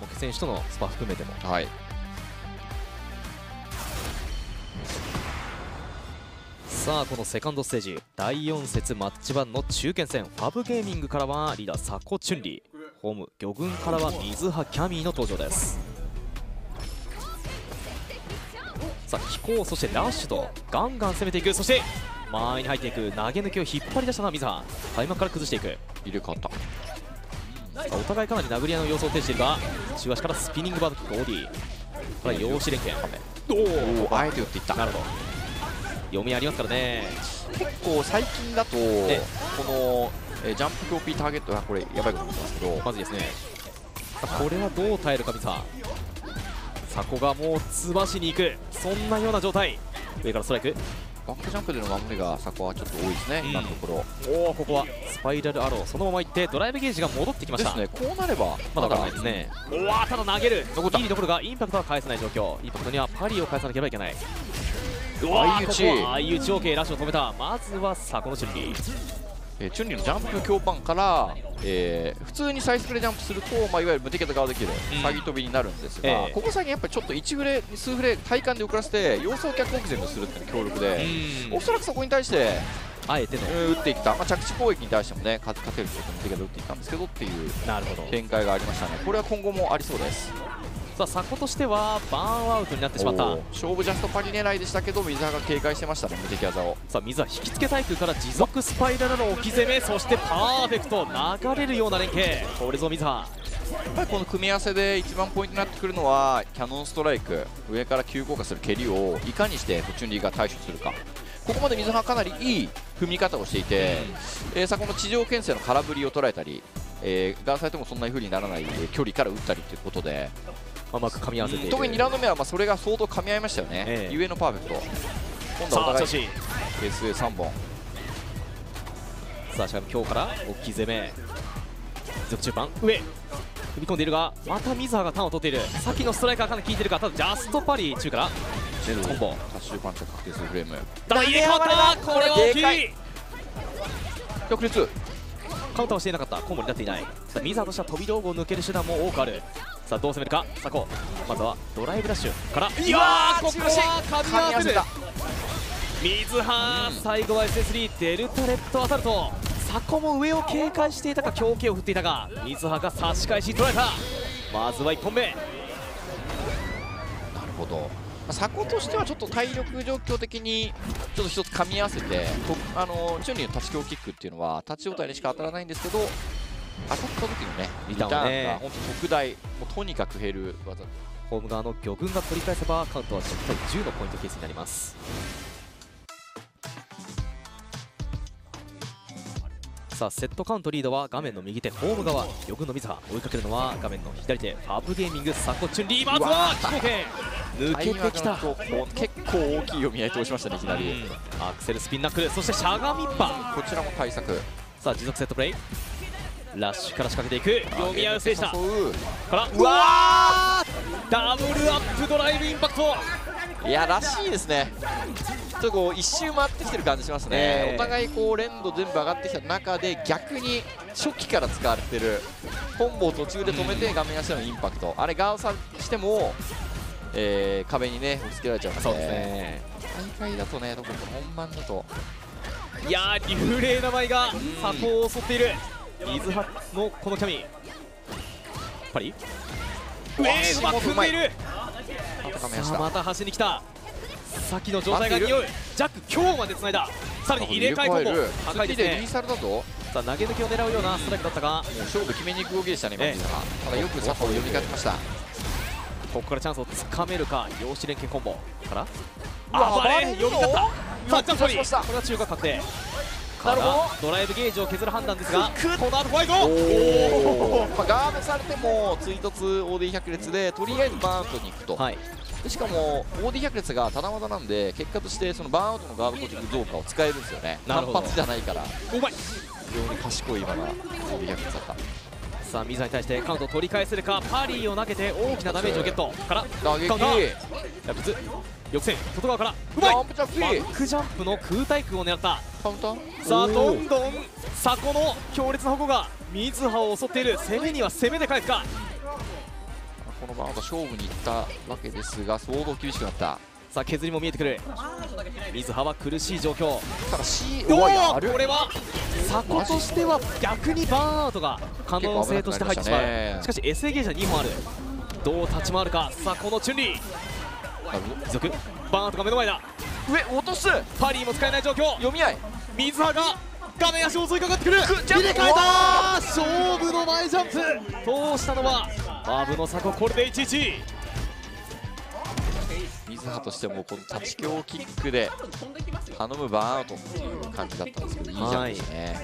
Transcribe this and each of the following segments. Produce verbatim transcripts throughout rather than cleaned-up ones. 茂木選手とのスパ含めても、はい、さあこのセカンドステージだいよん節マッチワンの中堅戦、ファブゲーミングからはリーダーサコチュンリー、ホーム魚群からは水波キャミーの登場です。さあ飛行、そしてラッシュとガンガン攻めていく、そして前に入っていく、投げ抜きを引っ張り出したな水波、開幕から崩していく、入れ替わった。お互いかなり殴り合いの様相を呈しているが、中足からスピニングバードキック、オーディーこれは陽子連携、おおあえて打っていった。なるほど、読みありますからね。結構最近だとこのえジャンプ強 P ターゲットはこれやばいことになってますけど、まずいですね。これはどう耐えるか水波、サコがもうつばしに行く、そんなような状態。上からストライク、バックジャンプでの守りがサコはちょっと多いですね、うん、今のところ。おお、ここはスパイラルアロー、そのまま行ってドライブゲージが戻ってきましたですね。こうなればまだ分からないですね。おわ、ただ投げる、いいに残るがインパクトは返せない状況、インパクトにはパリを返さなければいけない。うわー、ここは相打ち OK、ラッシュを止めた。まずはサコのチュンリー、えー、チュンリーのジャンプ強パンから、えー、普通にサイスクでジャンプすると、まあ、いわゆる無敵型ができる詐欺飛びになるんですが、えー、ここ最近やっぱりちょっといちフレ数フレ体感で遅らせて様子を逆攻撃するっていうのが強力で、おそらくそこに対してあえての打っていった、まあ、着地攻撃に対してもね勝てるという無敵型で打っていったんですけどっていう展開がありましたね。これは今後もありそうです。さあサコとしてはバーンアウトになってしまった。勝負ジャストパリ狙いでしたけど、水波が警戒してましたね、無敵技を。さあ水波引きつけ対空から持続スパイラルの置き攻め、そしてパーフェクト、流れるような連携、これぞ水波。やっぱりこの組み合わせで一番ポイントになってくるのはキャノンストライク、上から急降下する蹴りをいかにしてチュンリーが対処するか。ここまで水波はかなりいい踏み方をしていて、えー、サコの地上牽制の空振りを捉えたり、えー、ガンサイトもそんな風にならない距離から打ったりということで、うまく噛み合わせている。特ににラウンド目はまあそれが相当噛み合いましたよね、ええ、ゆえのパーフェクト。今度はお互い エスエーさんぼん。さあしかも今日から大きい攻め、続中盤上踏み込んでいるが、また水波がターンを取っている。さっきのストライカーかなり効いているが、ただジャストパリ中からコンボ多周パンチ確定するフレーム、ただ入れ替わった。これは大きい、翌日カウンターはしていなかった、コンボになっていない。さあ水波としては飛び道具を抜ける手段も多くある。さあどう攻めるかサコ、まずはドライブダッシュから、いやー、ここは噛み合わせる水波、うん、最後は エスエススリー デルタレットアサルト。サコも上を警戒していたか、強肩を振っていたが、水波が差し返し捉えた。まずはいっぽんめ、なるほど。サコとしてはちょっと体力状況的にちょっと一つ噛み合わせて、あのチュンリーの立ち強キックっていうのは立ち応対にしか当たらないんですけど、当たった時のねリターンが本当特大、もうとにかく減る技。ホーム側の魚群が取り返せばカウントはじゅうたいじゅうのポイントケースになります。さあセットカウントリードは画面の右手、ホーム側魚群の水波、追いかけるのは画面の左手ファブゲーミングサコチュンリー。まずは飛行剣抜けてきた。結構大きい読み合い通しましたね、いきなりアクセルスピンナックル、そしてしゃがみっぱ、こちらも対策。さあ持続セットプレイ、ラッシュから仕掛けていく、読み合いを制したから、うわーダブルアップドライブインパクト、いやらしいですね。ちょっとこう一周回ってきてる感じしますね。お互いこう連動全部上がってきた中で、逆に初期から使われてるコンボを途中で止めて画面足のインパクト、あれガードさしても、えー、壁にね押し付けられちゃうので、大会だとね、特に本番だと、いやー流麗な舞がサコを襲っている。水波のこのキャミー、やっぱりうまく踏んでいる。また端に来た、さっきの状態が匂う。ジャック今日まで繋いだ、さらに入れ替えコンボ高いですね。さあ投げ抜きを狙うようなストライクだったが、勝負決めに行く動きでしたね、ええ、ただよくサコを読み勝ちました。ここからチャンスをつかめるか、陽子連携コンボからあばれ、読み勝った。さあジャンプ取り、これは中華確定からドライブゲージを削る判断ですが、この後ファイト、まあ、ガードされても追突 オーディーひゃく 列でとりあえずバーンアウトに行くと、はい、しかも オーディーひゃく 列がただ技なんで、結果としてそのバーンアウトのガード攻撃増加を使えるんですよね、単発じゃないから。うまい、非常に賢い今の オーディーひゃく 列だった。さあ水波に対してカウントを取り返せるか、パリーを投げて大きなダメージをゲットからカウンター抑制、外側からうまいバックジャンプの空対空を狙った。さあどんどんサコの強烈な矛が水波を襲っている。攻めには攻めで返すか、このバウンド勝負にいったわけですが、相当厳しくなった。さあ削りも見えてくる。水葉は苦しい状況。ただ C おお、これは迫としては逆にバーンアウトが可能性として入ってしまう。 し,、ね、しかし エスエー ゲージはにほんある。どう立ち回るか。さあこのチュンリー持続、バーンアウトが目の前だ。上落とすパリーも使えない状況。読み合い、水葉が画面足を襲いかかってくる。入れ替えた。勝負の前ジャンプ通したのはマブの迫。これでいちいち。水葉としてもこの立ち強キックで頼むバーンアウトっていう感じだったんですけど、いいジャンプですね。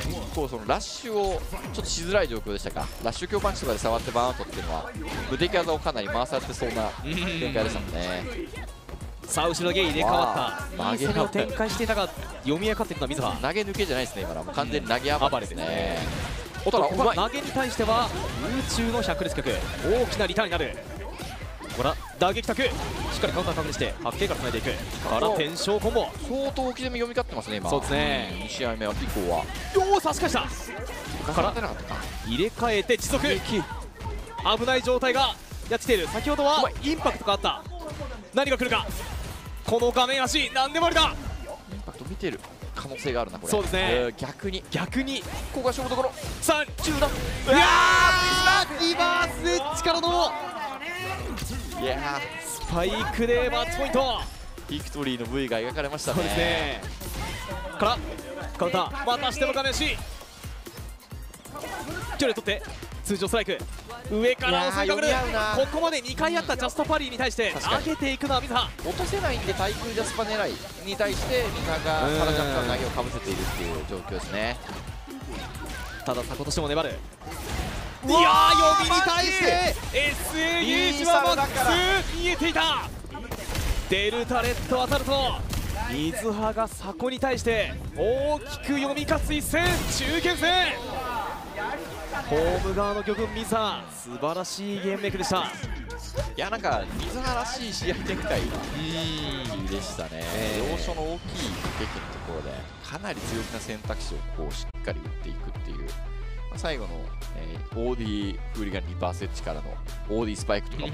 結構そのラッシュをちょっとしづらい状況でしたか。ラッシュ強パンチとかで触ってバーンアウトっていうのは無敵技をかなり回されてそうな展開でしたもんね。さあ後ろゲイ入れ替わった。いい攻めを展開していたが読み上がっていくのは水葉。投げ抜けじゃないですね、今のはもう完全に投げ暴れですね。おたら投げに対しては空中の百裂脚、大きなリターンになる。ほら打撃卓、しっかりカウンター確認してはち K からつないでいくから転生コンボ。相当置き攻め読み勝ってますね今。そうですね、に試合目以降はよう差し返したから入れ替えて持続。危ない状態がやってきている。先ほどはインパクトがあった。何が来るか。この画面足何でもありだ。インパクト見てる可能性があるなこれ。そうですね、えー、逆に逆にここが勝負どころ。さあじゅうだん、いやーリバース力の、いやスパイクでマッチポイント。ビクトリーの部位が描かれましたね。そうですね、からカウンターまたしても画面足、距離取って通常ストライク、上から襲いかかる。ここまでにかいあったジャストパリーに対して投げていくのは水葉。落とせないんで対空ジャスパ狙いに対して水葉が原ジャンプの投げをかぶせているっていう状況ですね。ただ迫としても粘る。いやー読みに対して エスエー ユージはマックス見えていた。デルタレット当たると水葉が迫に対して大きく読み勝つ一戦、中堅戦。ホーム側の魚群水葉、素晴らしいゲームメイクでした。いやなんか水葉らしい試合展開でしたね。要所の大きい劇のところでかなり強気な選択肢をこうしっかり打っていくっていう、まあ、最後の、えー、オーディーフーリガンリバースエッジからのオーディースパイクとかも